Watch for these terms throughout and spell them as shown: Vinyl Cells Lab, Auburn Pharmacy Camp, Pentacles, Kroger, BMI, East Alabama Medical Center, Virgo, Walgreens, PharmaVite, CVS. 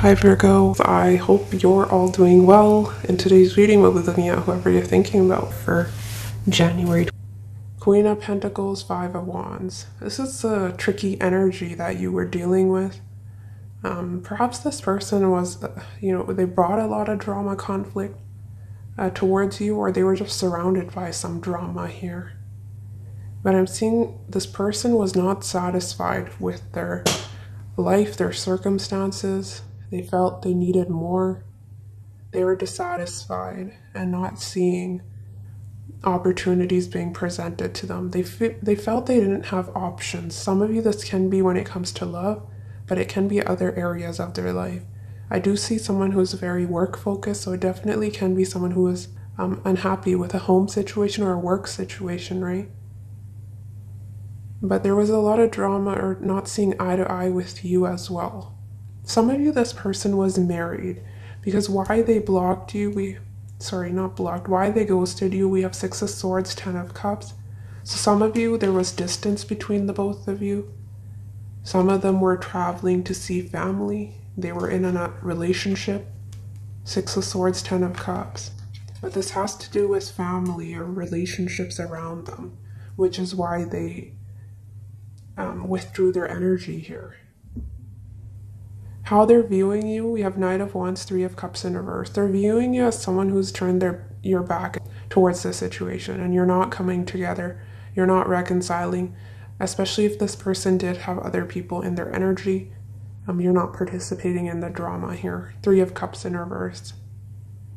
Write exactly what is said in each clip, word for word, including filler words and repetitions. Hi Virgo, I hope you're all doing well. In today's reading, we'll be looking at whoever you're thinking about for January. Queen of Pentacles, Five of Wands. This is the tricky energy that you were dealing with. Um, perhaps this person was, you know, they brought a lot of drama, conflict uh, towards you, or they were just surrounded by some drama here. But I'm seeing this person was not satisfied with their life, their circumstances. They felt they needed more. They were dissatisfied and not seeing opportunities being presented to them. They fe they felt they didn't have options. Some of you, this can be when it comes to love, but it can be other areas of their life. I do see someone who's very work-focused, so it definitely can be someone who is um, unhappy with a home situation or a work situation, right? But there was a lot of drama or not seeing eye to eye with you as well. Some of you, this person was married, because why they blocked you, we, sorry, not blocked, why they ghosted you, we have Six of Swords, Ten of Cups. So some of you, there was distance between the both of you. Some of them were traveling to see family. They were in a relationship, Six of Swords, Ten of Cups. But this has to do with family or relationships around them, which is why they um, withdrew their energy here. How they're viewing you, we have Knight of Wands, Three of Cups in reverse. They're viewing you as someone who's turned their your back towards this situation, and you're not coming together, you're not reconciling, especially if this person did have other people in their energy. Um, you're not participating in the drama here. Three of Cups in reverse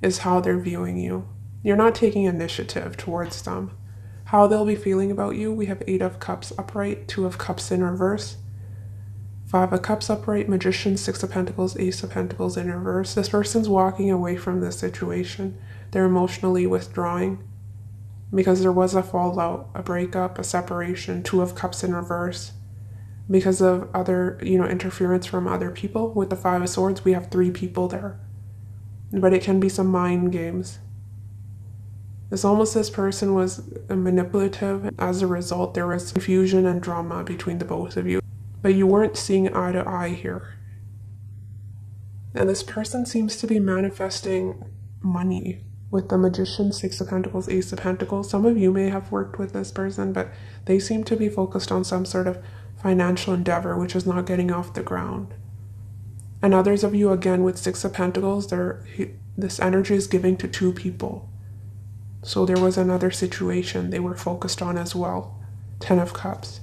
is how they're viewing you. You're not taking initiative towards them. How they'll be feeling about you, we have Eight of Cups upright, Two of Cups in reverse, Five of Cups upright, Magician, Six of Pentacles, Ace of Pentacles in reverse. This person's walking away from this situation. They're emotionally withdrawing because there was a fallout, a breakup, a separation. Two of Cups in reverse because of other, you know, interference from other people. With the Five of Swords, we have three people there. But it can be some mind games. It's almost this person was manipulative. As a result, there was confusion and drama between the both of you. But you weren't seeing eye to eye here. And this person seems to be manifesting money with the Magician, Six of Pentacles, Ace of Pentacles. Some of you may have worked with this person, but they seem to be focused on some sort of financial endeavor, which is not getting off the ground. And others of you, again, with Six of Pentacles, they're, this energy is giving to two people. So there was another situation they were focused on as well. Ten of Cups.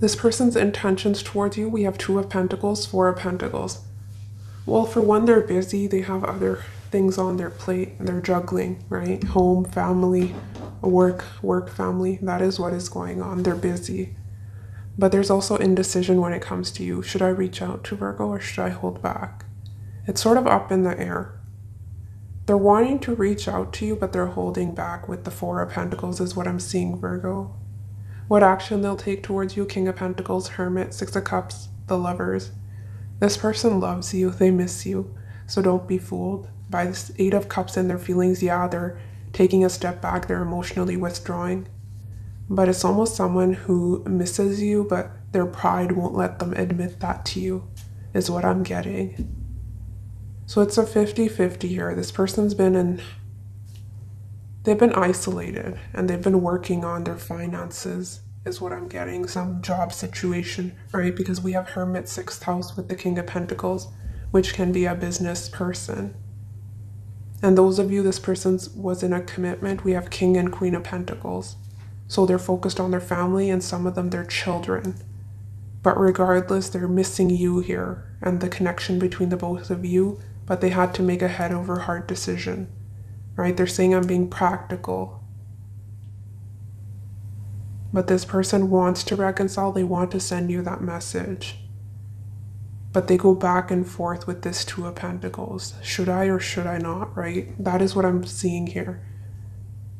This person's intentions towards you, we have Two of Pentacles, Four of Pentacles. Well, for one, they're busy. They have other things on their plate. They're juggling, right? Home, family, work, work, family. That is what is going on. They're busy. But there's also indecision when it comes to you. Should I reach out to Virgo or should I hold back? It's sort of up in the air. They're wanting to reach out to you, but they're holding back with the Four of Pentacles is what I'm seeing, Virgo. What action they'll take towards you, King of Pentacles, Hermit, Six of Cups, the Lovers. This person loves you, they miss you, so don't be fooled by this Eight of Cups and their feelings. Yeah, they're taking a step back, they're emotionally withdrawing. But it's almost someone who misses you, but their pride won't let them admit that to you, is what I'm getting. So it's a fifty fifty here. This person's been in... They've been isolated and they've been working on their finances is what I'm getting. Some job situation, right? Because we have Hermit, Sixth House with the King of Pentacles, which can be a business person. And those of you, this person was in a commitment, we have King and Queen of Pentacles. So they're focused on their family and some of them, their children. But regardless, they're missing you here and the connection between the both of you, but they had to make a head over heart decision. Right? They're saying I'm being practical. But this person wants to reconcile. They want to send you that message. But they go back and forth with this Two of Pentacles. Should I or should I not, right? That is what I'm seeing here.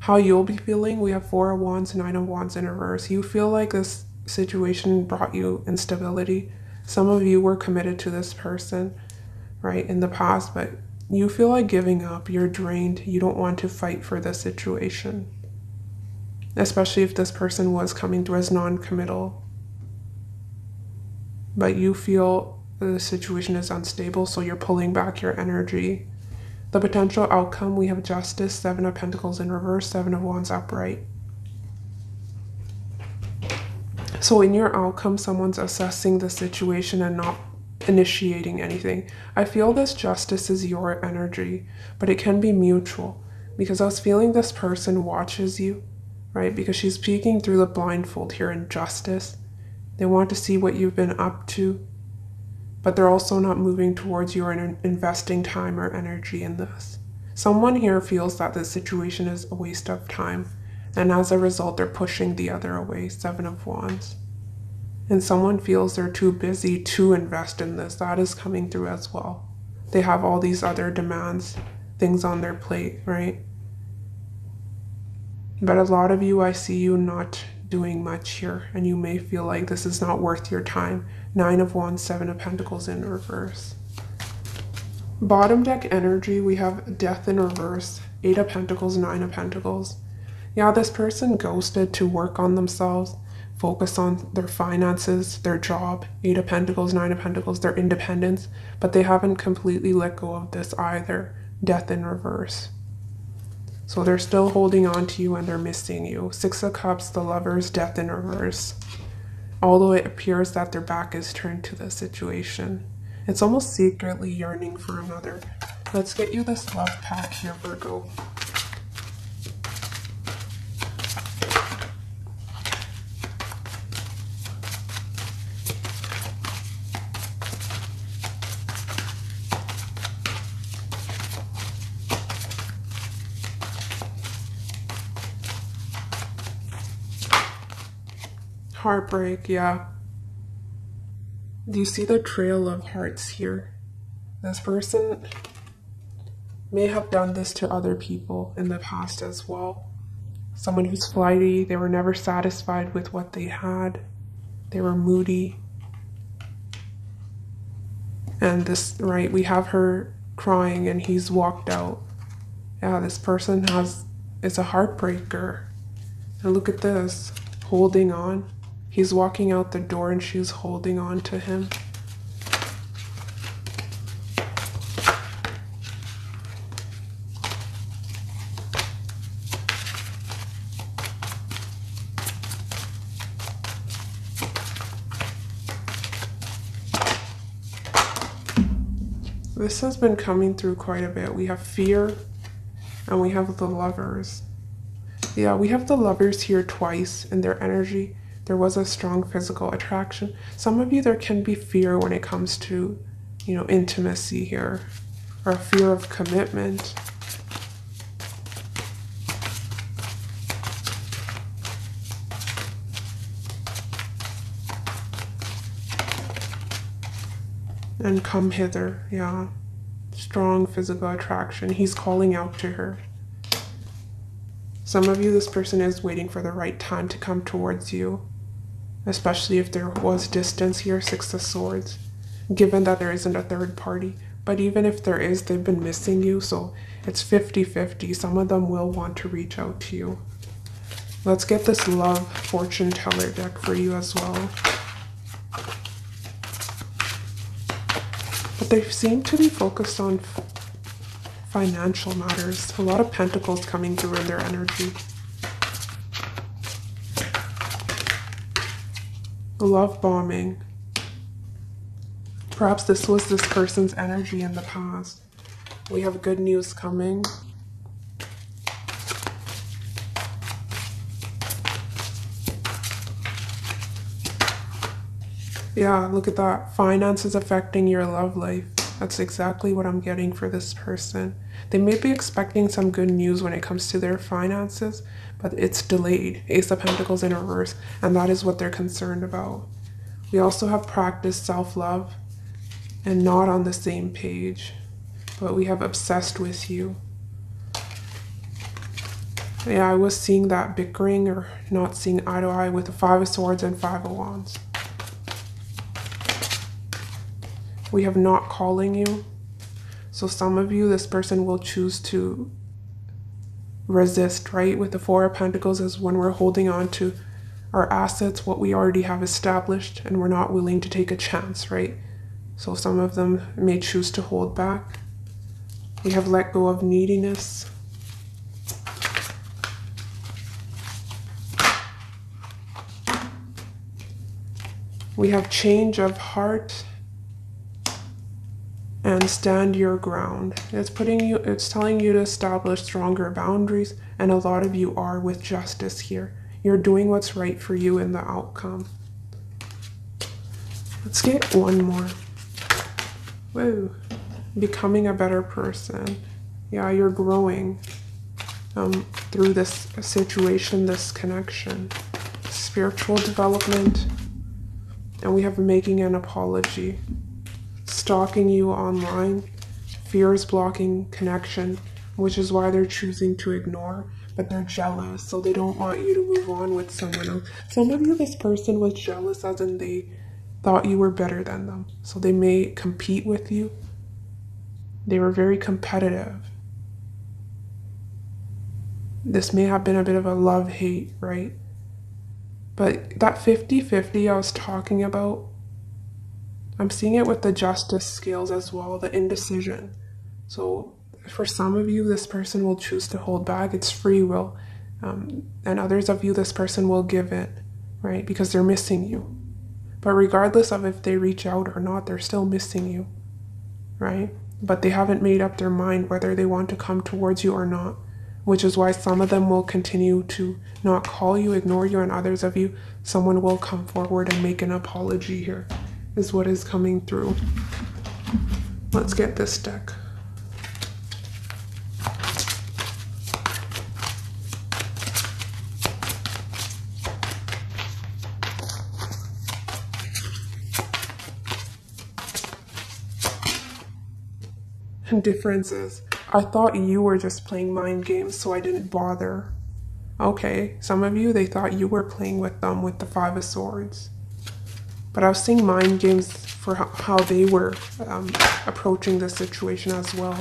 How you'll be feeling, we have Four of Wands, Nine of Wands in reverse. You feel like this situation brought you instability. Some of you were committed to this person, right, in the past, but you feel like giving up, you're drained, you don't want to fight for the situation. especially if this person was coming through as non-committal. But you feel the situation is unstable, so you're pulling back your energy. The potential outcome, we have Justice, Seven of Pentacles in reverse, Seven of Wands upright. So in your outcome, someone's assessing the situation and not initiating anything. I feel this Justice is your energy, but it can be mutual, because I was feeling this person watches you, right? Because she's peeking through the blindfold here in Justice. They want to see what you've been up to, but they're also not moving towards you or investing time or energy in this. Someone here feels that this situation is a waste of time, and as a result, they're pushing the other away, Seven of Wands. And someone feels they're too busy to invest in this. That is coming through as well. They have all these other demands, things on their plate, right? But a lot of you, I see you not doing much here, and you may feel like this is not worth your time. Nine of Wands, Seven of Pentacles in reverse. Bottom deck energy, we have Death in reverse, Eight of Pentacles, Nine of Pentacles. Yeah, this person ghosted to work on themselves, focus on their finances, their job, Eight of Pentacles, Nine of Pentacles, their independence, but they haven't completely let go of this either. Death in reverse. So they're still holding on to you and they're missing you. Six of Cups, the Lovers, Death in reverse. Although it appears that their back is turned to the situation, it's almost secretly yearning for another. Let's get you this love pack here, Virgo. Heartbreak, yeah. Do you see the trail of hearts here? This person may have done this to other people in the past as well. Someone who's flighty, they were never satisfied with what they had. They were moody. And this, right, we have her crying and he's walked out. Yeah, this person has, is a heartbreaker. And look at this, holding on. He's walking out the door and she's holding on to him. This has been coming through quite a bit. We have Fear and we have the Lovers. Yeah, we have the Lovers here twice in their energy. There was a strong physical attraction. Some of you, there can be fear when it comes to, you know, intimacy here, or a fear of commitment. And come hither, yeah. Strong physical attraction. He's calling out to her. Some of you, this person is waiting for the right time to come towards you, especially if there was distance here, Six of Swords, given that there isn't a third party. But even if there is, they've been missing you, so it's fifty fifty. Some of them will want to reach out to you. Let's get this Love Fortune Teller deck for you as well. But they seem to be focused on financial matters. A lot of pentacles coming through in their energy. Love bombing. Perhaps this was this person's energy in the past. We have good news coming. Yeah, look at that. Finances affecting your love life. That's exactly what I'm getting for this person. They may be expecting some good news when it comes to their finances, but it's delayed. Ace of Pentacles in reverse, and that is what they're concerned about. We also have practiced self-love and not on the same page, but we have obsessed with you. Yeah, I was seeing that bickering or not seeing eye to eye with the Five of Swords and Five of Wands. We have not calling you. So some of you, this person will choose to resist, right? With the Four of Pentacles is when we're holding on to our assets, what we already have established, and we're not willing to take a chance, right? So some of them may choose to hold back. We have let go of neediness. We have change of heart and stand your ground. It's putting you, it's telling you to establish stronger boundaries, and a lot of you are with justice here. You're doing what's right for you in the outcome. Let's get one more. Whoa. Becoming a better person. Yeah, you're growing um, through this situation, this connection. Spiritual development. And we have making an apology. Stalking you online. Fear is blocking connection, which is why they're choosing to ignore. But they're jealous, so they don't want you to move on with someone else. Some of you, this person was jealous, as in they thought you were better than them. So they may compete with you. They were very competitive. This may have been a bit of a love-hate, right? But that fifty fifty I was talking about, I'm seeing it with the justice scales as well, the indecision. So for some of you, this person will choose to hold back. It's free will. Um, and others of you, this person will give it, right? Because they're missing you. But regardless of if they reach out or not, they're still missing you, right? But they haven't made up their mind whether they want to come towards you or not, which is why some of them will continue to not call you, ignore you, and others of you, someone will come forward and make an apology here, is what is coming through. Let's get this deck. Differences. I thought you were just playing mind games, so I didn't bother. Okay, some of you, they thought you were playing with them with the Five of Swords. But I was seeing mind games for how they were um, approaching this situation as well.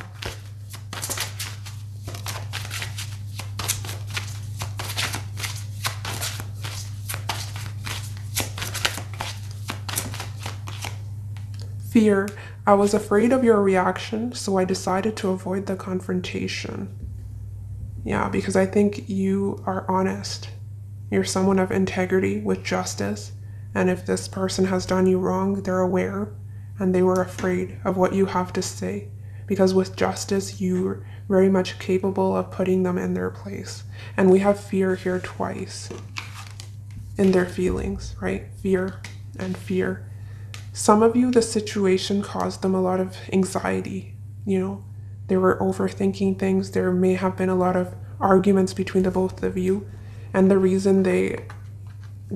Fear. I was afraid of your reaction, so I decided to avoid the confrontation. Yeah, because I think you are honest. You're someone of integrity with justice. And if this person has done you wrong, they're aware. And they were afraid of what you have to say. Because with justice, you're very much capable of putting them in their place. And we have fear here twice. In their feelings, right? Fear and fear. Some of you, the situation caused them a lot of anxiety, you know, they were overthinking things. There may have been a lot of arguments between the both of you. And the reason they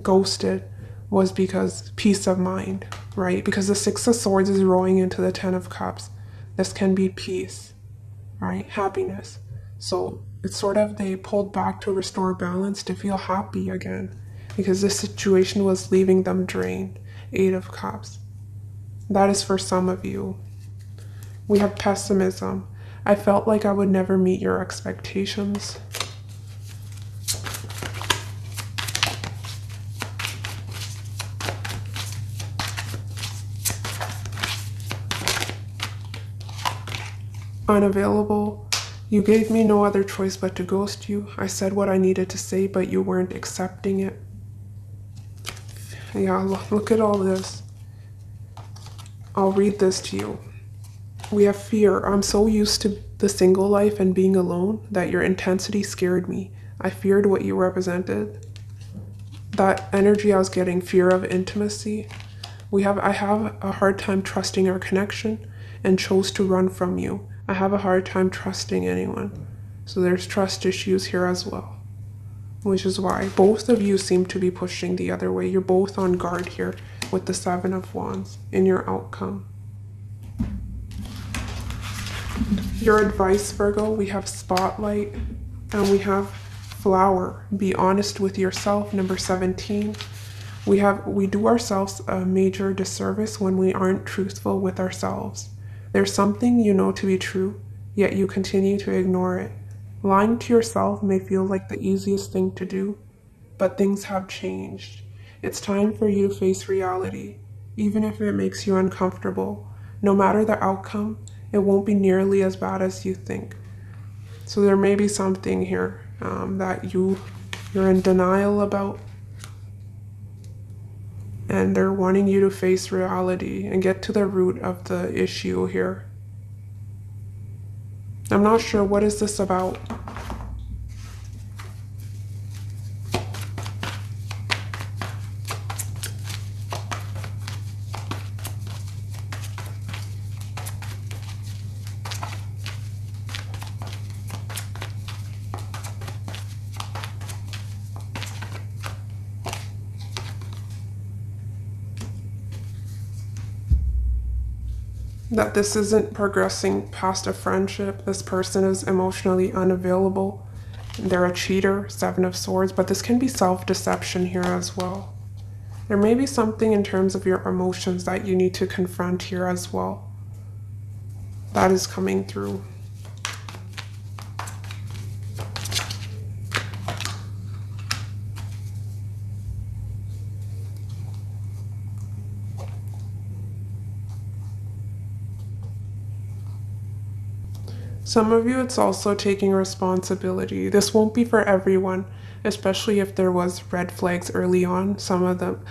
ghosted was because peace of mind, right? Because the Six of Swords is rolling into the Ten of Cups. This can be peace, right? Happiness. So it's sort of they pulled back to restore balance, to feel happy again, because this situation was leaving them drained. Eight of Cups. That is for some of you. We have pessimism. I felt like I would never meet your expectations. Unavailable. You gave me no other choice but to ghost you. I said what I needed to say, but you weren't accepting it. Yeah, look at all this. I'll read this to you. We have fear. I'm so used to the single life and being alone that your intensity scared me. I feared what you represented. That energy I was getting, fear of intimacy. We have, I have a hard time trusting our connection and chose to run from you. I have a hard time trusting anyone. So there's trust issues here as well. Which is why both of you seem to be pushing the other way. You're both on guard here with the Seven of Wands in your outcome. Your advice, Virgo, we have spotlight and we have flower. Be honest with yourself, number seventeen. We have we do ourselves a major disservice when we aren't truthful with ourselves. There's something you know to be true, yet you continue to ignore it. Lying to yourself may feel like the easiest thing to do, but things have changed. It's time for you to face reality, even if it makes you uncomfortable. No matter the outcome, it won't be nearly as bad as you think. So there may be something here um, that you, you're in denial about. And they're wanting you to face reality and get to the root of the issue here. I'm not sure, what is this about? That this isn't progressing past a friendship. This person is emotionally unavailable. They're a cheater, Seven of Swords, but this can be self-deception here as well. There may be something in terms of your emotions that you need to confront here as well. That is coming through. Some of you, it's also taking responsibility. This won't be for everyone, especially if there was red flags early on, some of them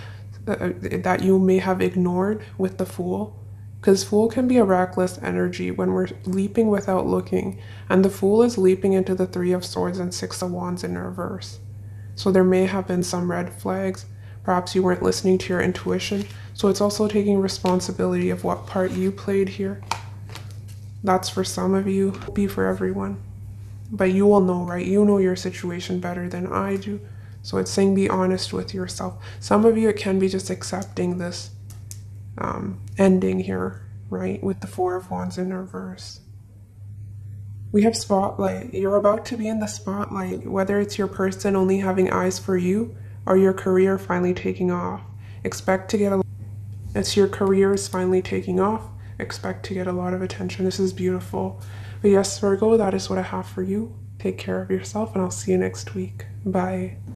uh, that you may have ignored with the Fool. Because Fool can be a reckless energy when we're leaping without looking. And the Fool is leaping into the Three of Swords and Six of Wands in reverse. So there may have been some red flags. Perhaps you weren't listening to your intuition. So it's also taking responsibility of what part you played here. That's for some of you, be for everyone. But you will know, right? You know your situation better than I do. So it's saying be honest with yourself. Some of you, it can be just accepting this um, ending here, right? With the Four of Wands in reverse. We have spotlight. You're about to be in the spotlight, whether it's your person only having eyes for you or your career finally taking off. Expect to get a... It's your career is finally taking off. Expect to get a lot of attention. This is beautiful. But yes, Virgo, that is what I have for you. Take care of yourself, and I'll see you next week. Bye.